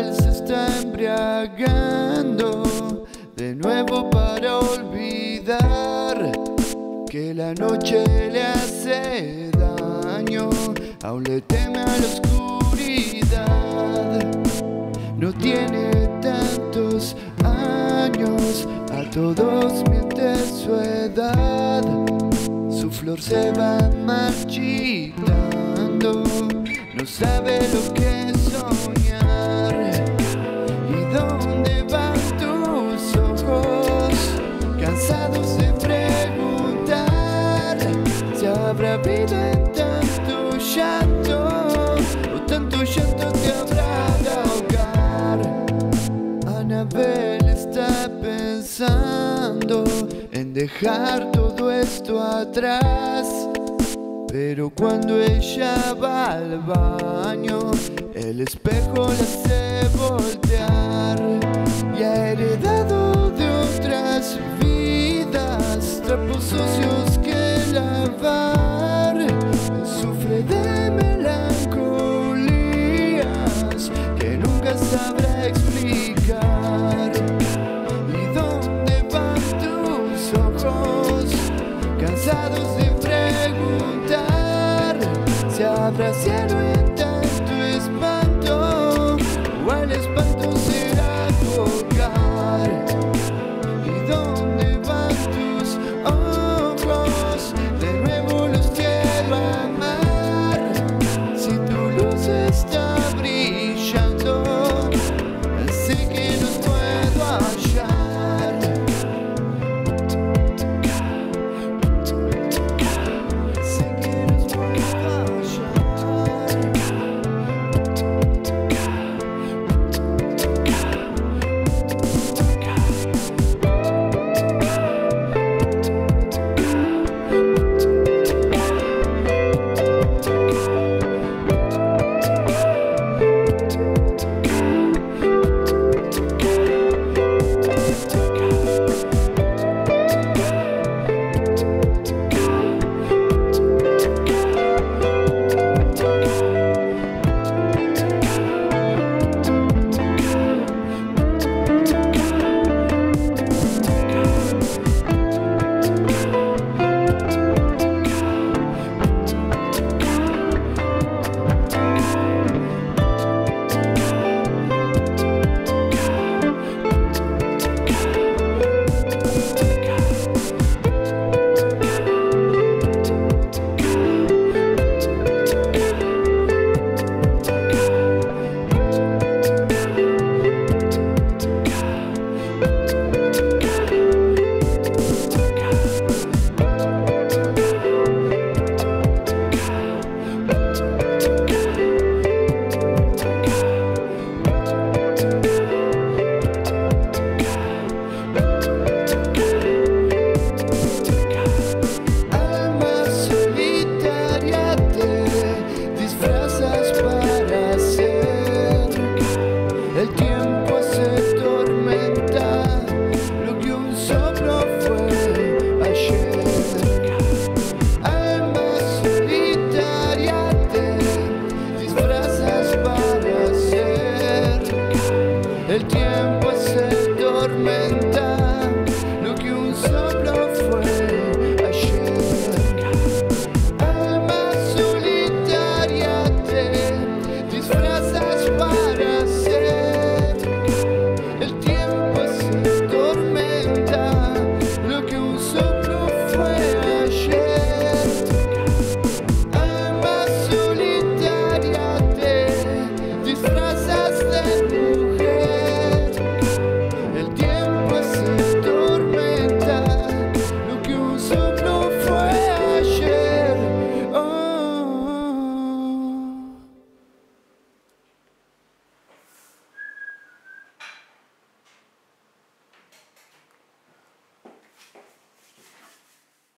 él se está embriagando de nuevo para olvidar que la noche le hace daño. Aún le teme a la oscuridad. No tiene tantos años, a todos miente su edad. Su flor se va marchitando, no sabe lo que es soñar. ¿Y dónde van tus ojos? Cansados de preguntar, ¿se habrá vida en tanto llanto? ¿O tanto llanto te habrá de ahogar? Anabel está pensando en dejar todo esto atrás, pero cuando ella va al baño, el espejo la hace voltear. Y ha heredado de otras vidas trapos sucios que lavar. Sufre de melancolías que nunca sabrá explicar. ¿Y dónde van tus ojos? Cansados de preguntar, ¿se habrá cielo en tanto espanto? ¿Cuál espanto será tu hogar?